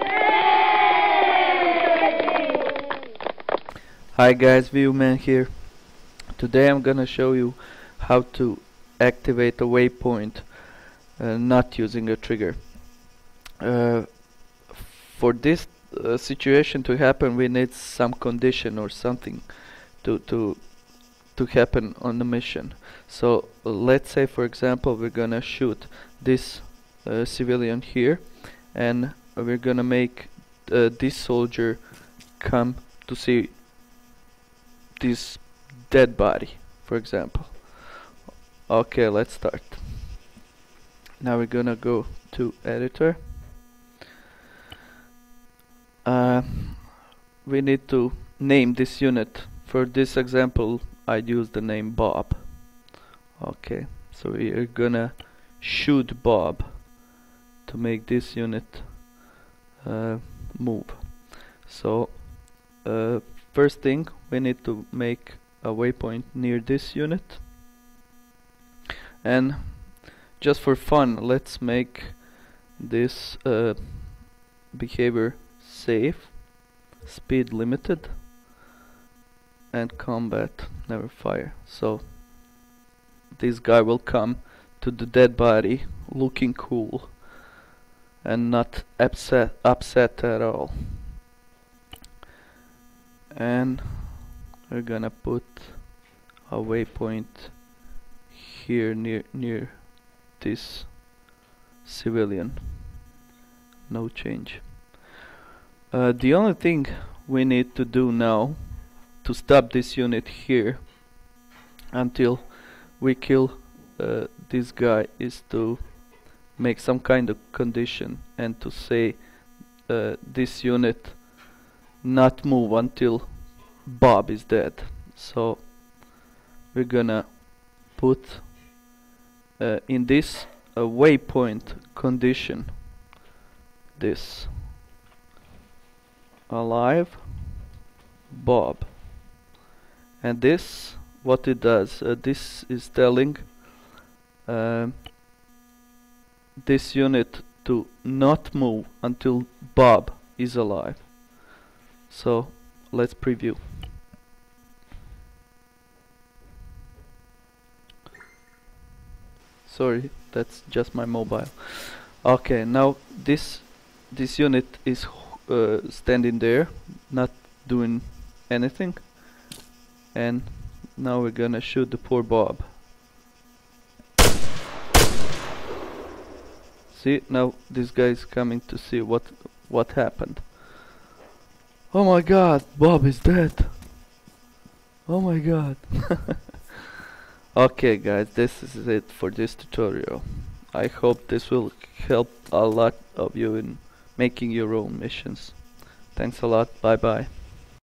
Yay! Hi guys, Viewman here. Today I'm gonna show you how to activate a waypoint not using a trigger. For this situation to happen, we need some condition or something to happen on the mission. So let's say, for example, we're gonna shoot this civilian here, and we're gonna make this soldier come to see this dead body, for example. Okay, let's start. Now we're gonna go to editor. We need to name this unit. For this example, I'd use the name Bob. Okay, so we're gonna shoot Bob to make this unit move. So first thing, we need to make a waypoint near this unit, and just for fun let's make this behavior safe, speed limited, and combat never fire. So this guy will come to the dead body looking cool and not upset at all. And we're gonna put a waypoint here near this civilian. No change. The only thing we need to do now to stop this unit here until we kill this guy is to make some kind of condition and to say this unit not move until Bob is dead. So we're gonna put in this waypoint condition this alive Bob, and this what it does, this is telling this unit to not move until Bob is alive. So let's preview. Sorry, that's just my mobile. Okay, now this unit is standing there, not doing anything, and now we're gonna shoot the poor Bob. See, now this guy is coming to see what happened. Oh my god, Bob is dead. Oh my god. Okay guys, this is it for this tutorial. I hope this will help a lot of you in making your own missions. Thanks a lot, bye bye.